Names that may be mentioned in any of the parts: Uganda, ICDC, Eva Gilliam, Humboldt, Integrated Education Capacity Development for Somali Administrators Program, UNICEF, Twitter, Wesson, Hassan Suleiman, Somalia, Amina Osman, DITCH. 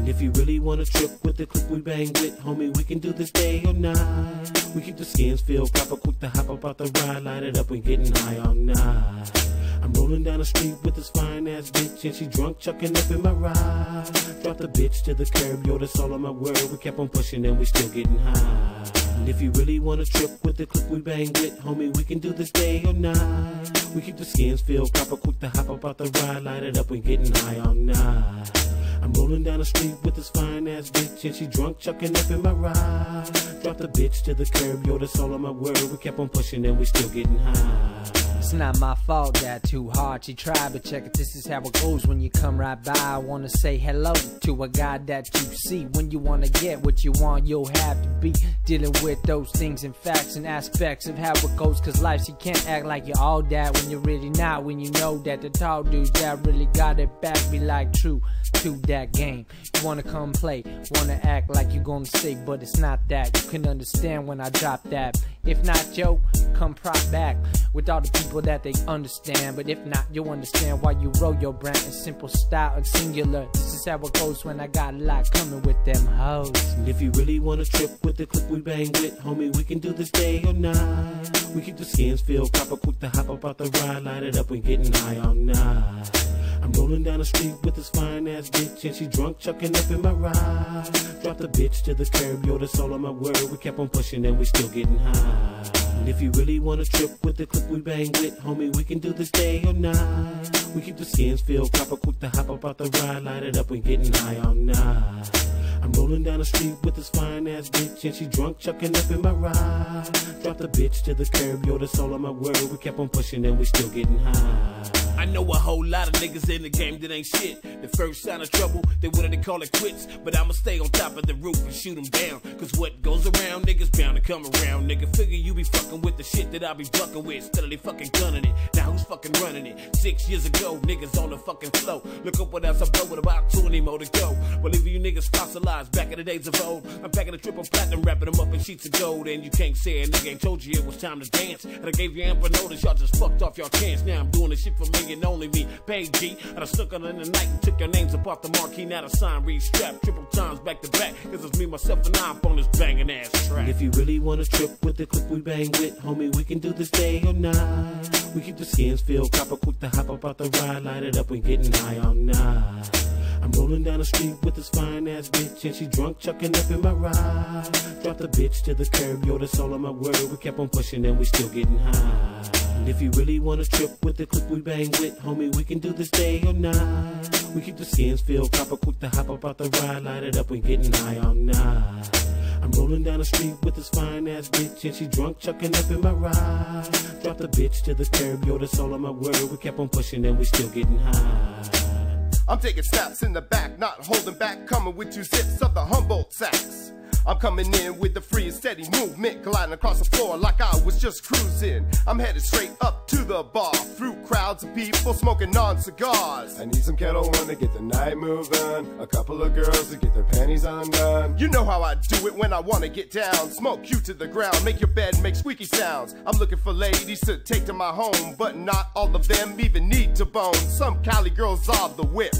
And if you really wanna trip with the clip we bang with, homie, we can do this day or night. We keep the skins filled, copper quick to hop up out the ride, light it up and getting high all night. I'm rolling down the street with this fine ass bitch, and she drunk chucking up in my ride. Drop the bitch to the curb, yo, that's all on my word. We kept on pushing and we still getting high. And if you really wanna trip with the clip we bang with, homie, we can do this day or night. We keep the skins filled, copper quick to hop up out the ride, light it up and getting high all night. I'm rolling down the street with this fine ass bitch, and she drunk chucking up in my ride. Drop the bitch to the curb, yo, that's all on my word. We kept on pushing and we still getting high. It's not my fault that too hard she tried, but check it, this is how it goes when you come right by. I wanna say hello to a guy that you see. When you wanna get what you want, you'll have to be dealing with those things and facts and aspects of how it goes. Cause life, she can't act like you're all that when you're really not. When you know that the tall dudes that really got it back be like true to that game. You wanna come play, wanna act like you're gonna stick, but it's not that. You can understand when I drop that. If not, yo, come prop back with all the people that they understand. But if not, you'll understand why you roll your brand in simple style and singular. This is how it goes when I got a lot coming with them hoes. And if you really wanna trip with the clip we bang with, homie, we can do this day or night. We keep the skins filled, copper quick to hop up out the ride, light it up and getting high all night. I'm rolling down the street with this fine ass bitch, and she drunk chucking up in my ride. Drop the bitch to the curb, yo, that's all on my word. We kept on pushing and we still getting high. And if you really wanna trip with the clip we bang with, homie, we can do this day or night. We keep the skins filled, copper quick to hop up out the ride, light it up and getting high all night. I'm rolling down the street with this fine ass bitch, and she drunk chucking up in my ride. Drop the bitch to the curb, yo, that's all on my word. We kept on pushing and we still getting high. I know a whole lot of niggas in the game that ain't shit. The first sign of trouble, they wanted to call it quits. But I'ma stay on top of the roof and shoot them down. Cause what goes around, niggas bound to come around. Nigga, figure you be fucking with the shit that I be bucking with. Steadily fucking gunning it, now who's fucking running it? 6 years ago, niggas on the fucking flow. Look up what else I blow with about 20 more to go. Believe you niggas fossilized back in the days of old. I'm packing a triple platinum, wrapping them up in sheets of gold. And you can't say a nigga ain't told you it was time to dance. And I gave you ample notice, y'all just fucked off y'all chance. Now I'm doing this shit for me and only me, paid G. I done snuck on in the night and took your names up off the marquee. Now the sign reads strap, triple times back to back. Cause it's me, myself, and I up on this banging ass track. And if you really wanna trip with the clip we bang with, homie, we can do this day or night. We keep the skins filled, copper quick to hop up out the ride, light it up and getting high all night. I'm rolling down the street with this fine ass bitch, and she drunk chucking up in my ride. Drop the bitch to the curb, yo, that's all on my word. We kept on pushing and we still getting high. And if you really wanna trip with the clip we bang with, homie, we can do this day or night. We keep the skins filled, copper quick to hop up out the ride, light it up and getting high all night. I'm rolling down the street with this fine ass bitch, and she drunk chucking up in my ride. Drop the bitch to the curb, yo, that's all on my word. We kept on pushing and we still getting high. I'm taking snaps in the back, not holding back, coming with 2 zips of the Humboldt sacks. I'm coming in with the free and steady movement, gliding across the floor like I was just cruising. I'm headed straight up to the bar, through crowds of people smoking non-cigars. I need some Kettle One to get the night moving, a couple of girls to get their panties undone. You know how I do it when I want to get down, smoke you to the ground, make your bed, make squeaky sounds. I'm looking for ladies to take to my home, but not all of them even need to bone. Some Cali girls are the whip,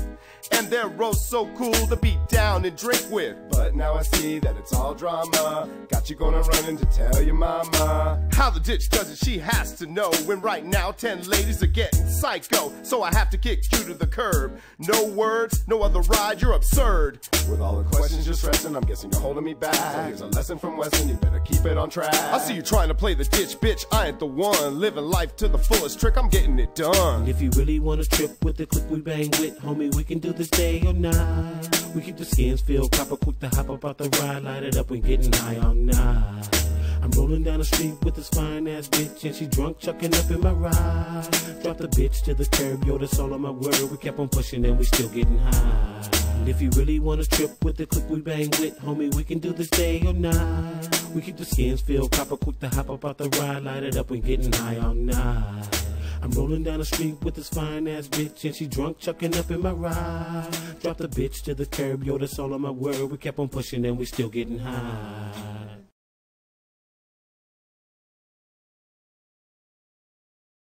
and their roast so cool to be down and drink with. But now I see that it's all drama, got you gonna run in to tell your mama. How the ditch does it, she has to know. When right now 10 ladies are getting psycho, so I have to kick you to the curb. No words, no other ride, you're absurd. With all the questions you're stressing, I'm guessing you're holding me back. So here's a lesson from Wesson, you better keep it on track. I see you trying to play the ditch, bitch, I ain't the one. Living life to the fullest trick, I'm getting it done. And if you really wanna trip with the clip we bang with, homie, we can do this day or night. We keep the skins filled, copper quick to hop up out the ride, light it up and getting high all night. I'm rolling down the street with this fine ass bitch, and she drunk chucking up in my ride. Drop the bitch to the curb, yo, that's all on my word. We kept on pushing and we still getting high. And if you really wanna trip with the clip we bang with, homie, we can do this day or night. We keep the skins filled, copper quick to hop up out the ride, light it up and getting high all night. I'm rolling down the street with this fine ass bitch, and she drunk chucking up in my ride. Drop the bitch to the curb, yo, that's all on my word. We kept on pushing and we still getting high.